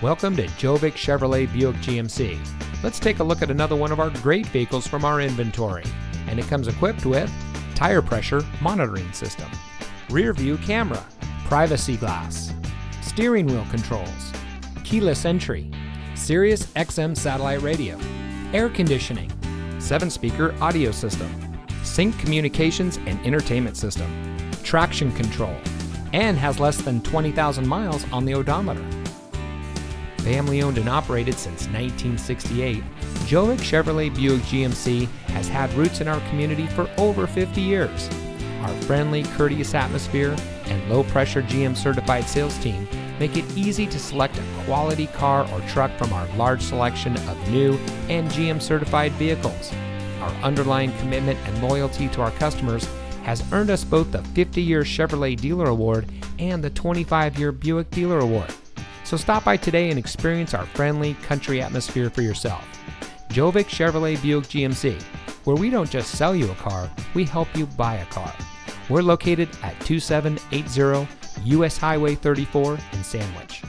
Welcome to Gjovik Chevrolet Buick GMC. Let's take a look at another one of our great vehicles from our inventory. And it comes equipped with tire pressure monitoring system, rear view camera, privacy glass, steering wheel controls, keyless entry, Sirius XM satellite radio, air conditioning, 7-speaker audio system, Sync communications and entertainment system, traction control, and has less than 20,000 miles on the odometer. Family owned and operated since 1968, Gjovik Chevrolet Buick GMC has had roots in our community for over 50 years. Our friendly, courteous atmosphere and low-pressure GM certified sales team make it easy to select a quality car or truck from our large selection of new and GM certified vehicles. Our underlying commitment and loyalty to our customers has earned us both the 50-year Chevrolet Dealer Award and the 25-year Buick Dealer Award. So stop by today and experience our friendly country atmosphere for yourself. Gjovik Chevrolet Buick GMC, where we don't just sell you a car, we help you buy a car. We're located at 2780 US Highway 34 in Sandwich.